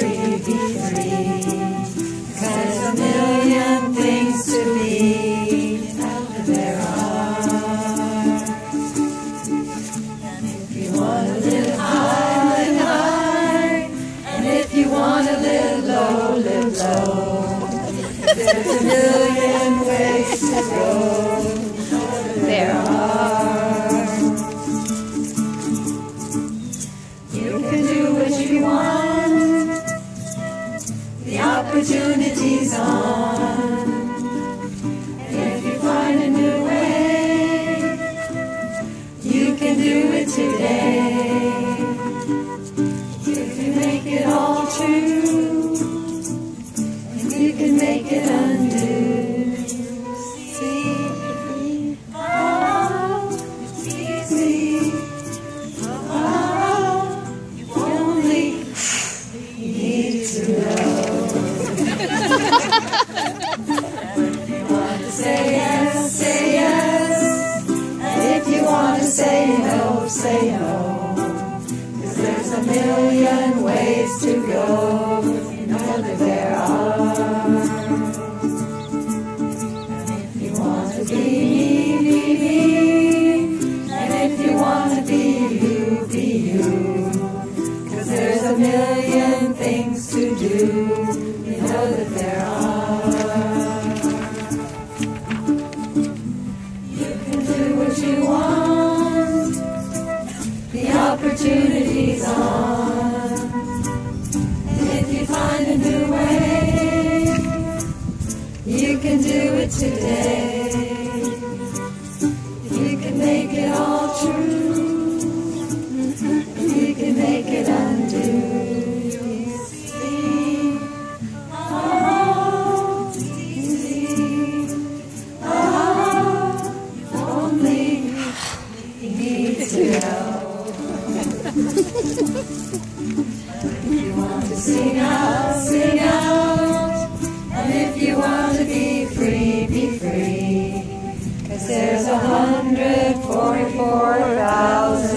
free, be free. 'Cause a million things to be there are. And if you want to live high, live high. And if you want to live low, live low. There's a million ways to go. There are. You can do what you want. The opportunity's on. And if you find a new way, you can do it today. You can make it all true. And you can make it undo. See, how easy. Say no, say no, 'cause there's a million ways to go, you know that there are. And if you want to be me, and if you want to be you, 'cause there's a million things to do, you know that there are. You can do what you want. Opportunities on, and if you find a new way, you can do it today. You can make it all true, and you can make it undo. See, oh, easy, oh, only you need to know. If you want to sing out, sing out. And if you want to be free, be free. 'Cause there's 144,000.